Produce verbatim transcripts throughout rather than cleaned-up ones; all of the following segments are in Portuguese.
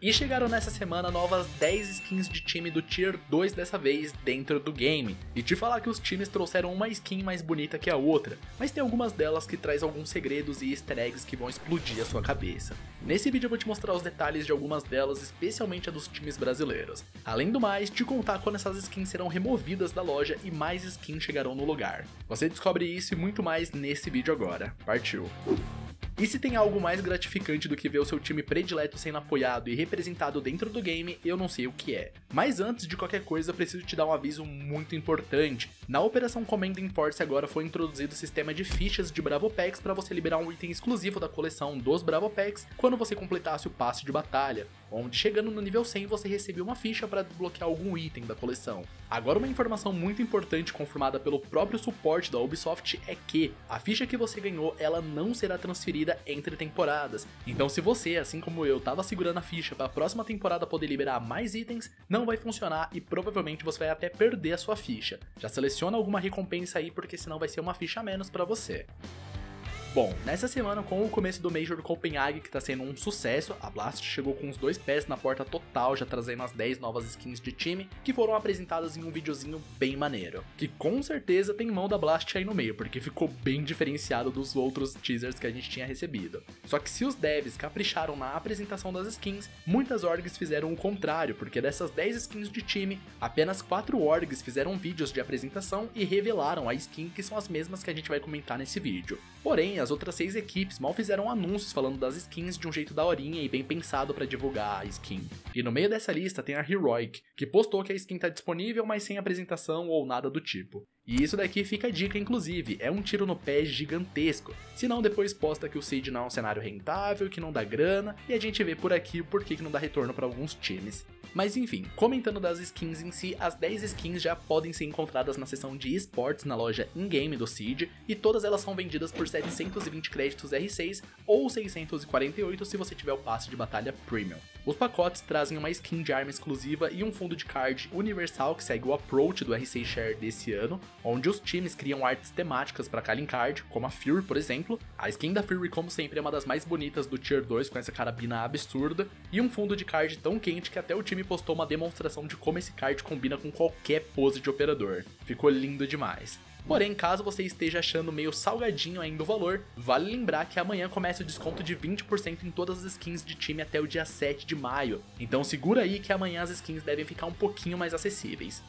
E chegaram nessa semana novas dez skins de time do Tier dois dessa vez dentro do game. E te falar que os times trouxeram uma skin mais bonita que a outra, mas tem algumas delas que traz alguns segredos e easter eggs que vão explodir a sua cabeça. Nesse vídeo eu vou te mostrar os detalhes de algumas delas, especialmente a dos times brasileiros. Além do mais, te contar quando essas skins serão removidas da loja e mais skins chegarão no lugar. Você descobre isso e muito mais nesse vídeo agora. Partiu! E se tem algo mais gratificante do que ver o seu time predileto sendo apoiado e representado dentro do game, eu não sei o que é. Mas antes de qualquer coisa, preciso te dar um aviso muito importante. Na Operação Commanding Force agora foi introduzido o sistema de fichas de Bravo Packs para você liberar um item exclusivo da coleção dos Bravo Packs quando você completasse o passe de batalha, onde chegando no nível cem você recebeu uma ficha para desbloquear algum item da coleção. Agora, uma informação muito importante confirmada pelo próprio suporte da Ubisoft é que a ficha que você ganhou, ela não será transferida entre temporadas, então se você, assim como eu, estava segurando a ficha para a próxima temporada poder liberar mais itens, não vai funcionar e provavelmente você vai até perder a sua ficha. Já seleciona alguma recompensa aí, porque senão vai ser uma ficha a menos para você. Bom, nessa semana, com o começo do Major Copenhague, que tá sendo um sucesso, a Blast chegou com os dois pés na porta total, já trazendo as dez novas skins de time, que foram apresentadas em um videozinho bem maneiro, que com certeza tem mão da Blast aí no meio, porque ficou bem diferenciado dos outros teasers que a gente tinha recebido. Só que se os devs capricharam na apresentação das skins, muitas orgs fizeram o contrário, porque dessas dez skins de time, apenas quatro orgs fizeram vídeos de apresentação e revelaram a skin, que são as mesmas que a gente vai comentar nesse vídeo. Porém, as outras seis equipes mal fizeram anúncios falando das skins de um jeito daorinha e bem pensado para divulgar a skin. E no meio dessa lista tem a Heroic, que postou que a skin tá disponível, mas sem apresentação ou nada do tipo. E isso daqui fica a dica, inclusive, é um tiro no pé gigantesco, senão depois posta que o Siege não é um cenário rentável, que não dá grana, e a gente vê por aqui o porquê que não dá retorno para alguns times. Mas enfim, comentando das skins em si, as dez skins já podem ser encontradas na seção de esportes na loja in-game do Siege, e todas elas são vendidas por setecentos e vinte créditos R seis ou seiscentos e quarenta e oito se você tiver o passe de batalha Premium. Os pacotes trazem uma skin de arma exclusiva e um fundo de card universal que segue o approach do R seis Share desse ano, onde os times criam artes temáticas para cada card, como a Fury, por exemplo. A skin da Fury, como sempre, é uma das mais bonitas do Tier dois, com essa carabina absurda, e um fundo de card tão quente que até o time postou uma demonstração de como esse card combina com qualquer pose de operador. Ficou lindo demais. Porém, caso você esteja achando meio salgadinho ainda o valor, vale lembrar que amanhã começa o desconto de vinte por cento em todas as skins de time até o dia sete de maio, então segura aí que amanhã as skins devem ficar um pouquinho mais acessíveis.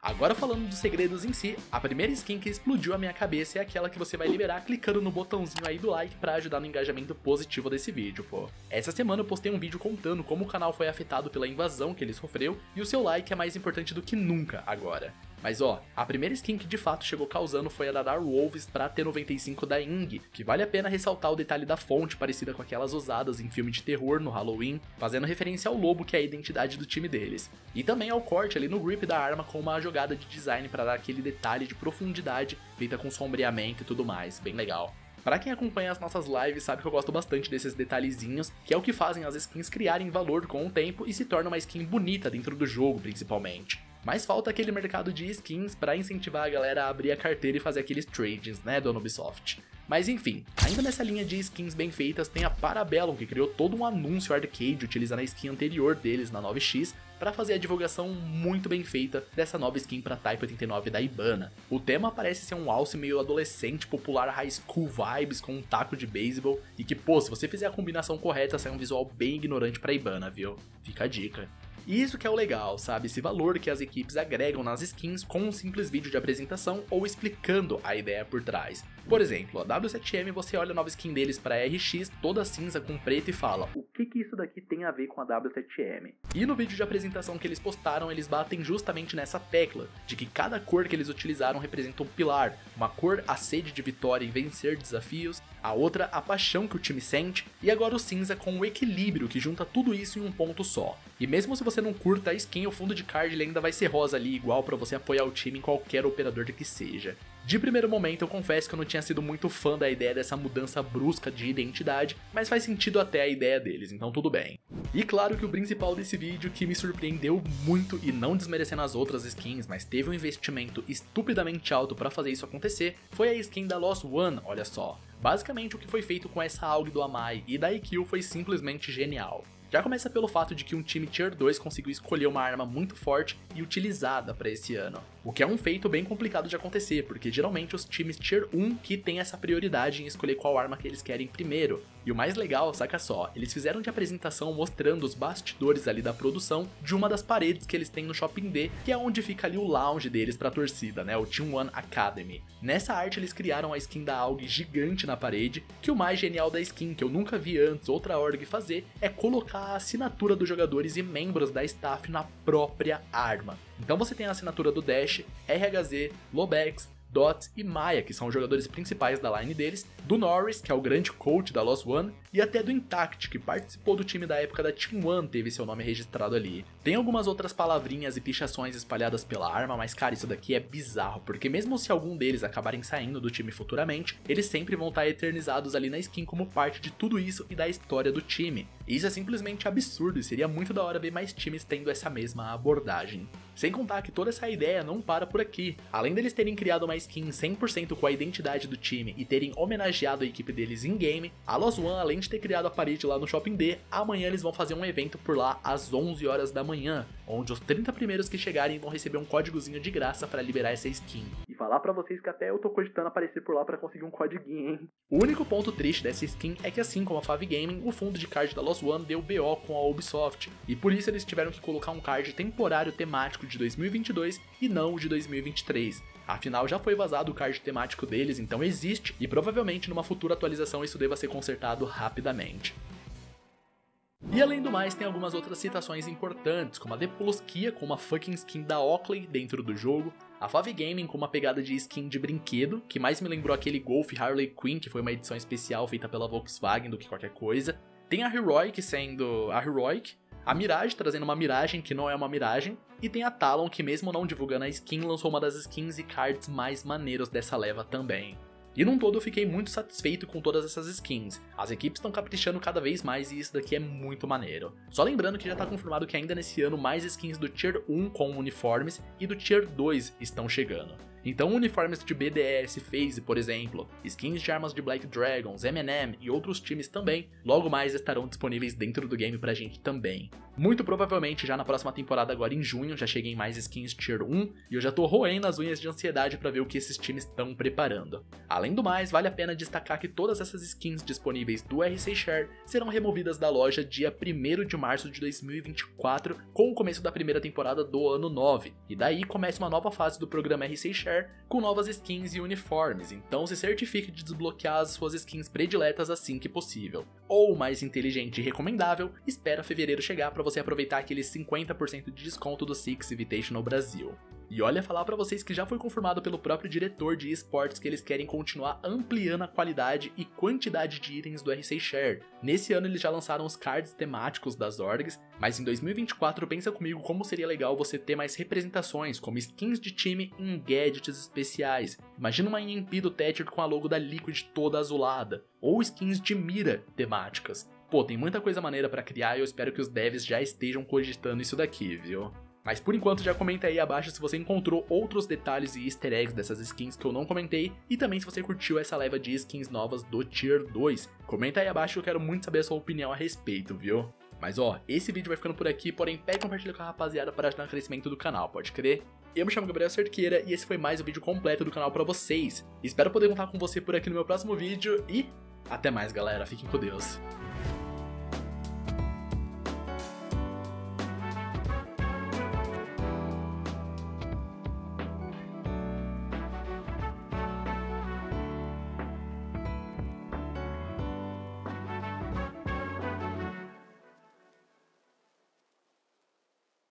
Agora, falando dos segredos em si, a primeira skin que explodiu a minha cabeça é aquela que você vai liberar clicando no botãozinho aí do like para ajudar no engajamento positivo desse vídeo, pô. Essa semana eu postei um vídeo contando como o canal foi afetado pela invasão que ele sofreu, e o seu like é mais importante do que nunca agora. Mas ó, a primeira skin que de fato chegou causando foi a da Dark Wolves pra T noventa e cinco da Ying, que vale a pena ressaltar o detalhe da fonte parecida com aquelas usadas em filme de terror no Halloween, fazendo referência ao lobo, que é a identidade do time deles. E também ao corte ali no grip da arma com uma jogada de design para dar aquele detalhe de profundidade, feita com sombreamento e tudo mais, bem legal. Pra quem acompanha as nossas lives sabe que eu gosto bastante desses detalhezinhos, que é o que fazem as skins criarem valor com o tempo e se torna uma skin bonita dentro do jogo, principalmente. Mas falta aquele mercado de skins para incentivar a galera a abrir a carteira e fazer aqueles trades, né, dona Ubisoft. Mas enfim, ainda nessa linha de skins bem feitas tem a Parabellum, que criou todo um anúncio arcade utilizando a skin anterior deles na nove X, para fazer a divulgação muito bem feita dessa nova skin para Type oitenta e nove da Ibana. O tema parece ser um alce meio adolescente, popular high school vibes com um taco de beisebol, e que, pô, se você fizer a combinação correta sai um visual bem ignorante pra Ibana, viu? Fica a dica. E isso que é o legal, sabe? Esse valor que as equipes agregam nas skins com um simples vídeo de apresentação ou explicando a ideia por trás. Por exemplo, a W sete M, você olha a nova skin deles para R X, toda cinza com preto, e fala: o que que isso daqui tem a ver com a W sete M? E no vídeo de apresentação que eles postaram, eles batem justamente nessa tecla, de que cada cor que eles utilizaram representa um pilar, uma cor a sede de vitória e vencer desafios, a outra a paixão que o time sente, e agora o cinza com o equilíbrio, que junta tudo isso em um ponto só. E mesmo se você não curta a skin, o fundo de card ele ainda vai ser rosa ali, igual, para você apoiar o time em qualquer operador que seja. De primeiro momento eu confesso que eu não tinha sido muito fã da ideia dessa mudança brusca de identidade, mas faz sentido até a ideia deles, então tudo bem. E claro que o principal desse vídeo, que me surpreendeu muito, e não desmerecendo as outras skins, mas teve um investimento estupidamente alto para fazer isso acontecer, foi a skin da Lost One, olha só. Basicamente o que foi feito com essa A U G do Amai e da I Q foi simplesmente genial. Já começa pelo fato de que um time Tier dois conseguiu escolher uma arma muito forte e utilizada para esse ano, o que é um feito bem complicado de acontecer, porque geralmente os times Tier um que tem essa prioridade em escolher qual arma que eles querem primeiro. E o mais legal, saca só, eles fizeram de apresentação mostrando os bastidores ali da produção de uma das paredes que eles têm no Shopping D, que é onde fica ali o lounge deles pra torcida, né, o Team One Academy. Nessa arte eles criaram a skin da A U G gigante na parede, que o mais genial da skin, que eu nunca vi antes outra org fazer, é colocar a assinatura dos jogadores e membros da staff na própria arma. Então você tem a assinatura do Dash, R H Z, Lobex, Dots e Maia, que são os jogadores principais da line deles, do Norris, que é o grande coach da Lost One, e até do Intact, que participou do time da época da Team One, teve seu nome registrado ali. Tem algumas outras palavrinhas e pichações espalhadas pela arma, mas cara, isso daqui é bizarro, porque mesmo se algum deles acabarem saindo do time futuramente, eles sempre vão estar eternizados ali na skin como parte de tudo isso e da história do time. Isso é simplesmente absurdo e seria muito da hora ver mais times tendo essa mesma abordagem. Sem contar que toda essa ideia não para por aqui. Além deles terem criado uma skin cem por cento com a identidade do time e terem homenageado a equipe deles em game, a Lost One, além de ter criado a parede lá no Shopping D, amanhã eles vão fazer um evento por lá às onze horas da manhã, onde os trinta primeiros que chegarem vão receber um códigozinho de graça para liberar essa skin. E falar pra vocês que até eu tô cogitando aparecer por lá pra conseguir um codiguinho, hein? O único ponto triste dessa skin é que, assim como a Fav Gaming, o fundo de card da Lost One deu B O com a Ubisoft, e por isso eles tiveram que colocar um card temporário temático de dois mil e vinte e dois e não o de dois mil e vinte e três. Afinal, já foi vazado o card temático deles, então existe, e provavelmente numa futura atualização isso deva ser consertado rapidamente. E além do mais, tem algumas outras citações importantes, como a Deploskia com uma fucking skin da Oakley dentro do jogo, a Fav Gaming com uma pegada de skin de brinquedo, que mais me lembrou aquele Golf Harley Quinn, que foi uma edição especial feita pela Volkswagen do que qualquer coisa, tem a Heroic sendo a Heroic, a Mirage trazendo uma miragem que não é uma miragem, e tem a Talon que, mesmo não divulgando a skin, lançou uma das skins e cards mais maneiros dessa leva também. E num todo eu fiquei muito satisfeito com todas essas skins, as equipes estão caprichando cada vez mais e isso daqui é muito maneiro. Só lembrando que já tá confirmado que ainda nesse ano mais skins do Tier um com uniformes e do Tier dois estão chegando. Então uniformes de B D S, FaZe, por exemplo, skins de armas de Black Dragons, M e M e outros times também, logo mais estarão disponíveis dentro do game pra gente também. Muito provavelmente já na próxima temporada agora em junho já cheguem mais skins Tier um e eu já tô roendo as unhas de ansiedade pra ver o que esses times estão preparando. Além Além do mais, vale a pena destacar que todas essas skins disponíveis do R C Share serão removidas da loja dia primeiro de março de dois mil e vinte e quatro, com o começo da primeira temporada do ano nove, e daí começa uma nova fase do programa R C Share com novas skins e uniformes, então se certifique de desbloquear as suas skins prediletas assim que possível. Ou, mais inteligente e recomendável, espera fevereiro chegar para você aproveitar aquele cinquenta por cento de desconto do Six Invitation no Brasil. E olha, falar pra vocês que já foi confirmado pelo próprio diretor de esportes que eles querem continuar ampliando a qualidade e quantidade de itens do R C Share. Nesse ano eles já lançaram os cards temáticos das orgs, mas em dois mil e vinte e quatro pensa comigo como seria legal você ter mais representações, como skins de time e gadgets especiais. Imagina uma I M P do Thatcher com a logo da Liquid toda azulada, ou skins de mira temáticas. Pô, tem muita coisa maneira pra criar e eu espero que os devs já estejam cogitando isso daqui, viu? Mas por enquanto já comenta aí abaixo se você encontrou outros detalhes e easter eggs dessas skins que eu não comentei e também se você curtiu essa leva de skins novas do Tier dois. Comenta aí abaixo que eu quero muito saber a sua opinião a respeito, viu? Mas ó, esse vídeo vai ficando por aqui, porém pega e compartilha com a rapaziada para ajudar no crescimento do canal, pode crer? Eu me chamo Gabriel Cerqueira e esse foi mais um vídeo completo do canal pra vocês. Espero poder contar com você por aqui no meu próximo vídeo e até mais, galera, fiquem com Deus.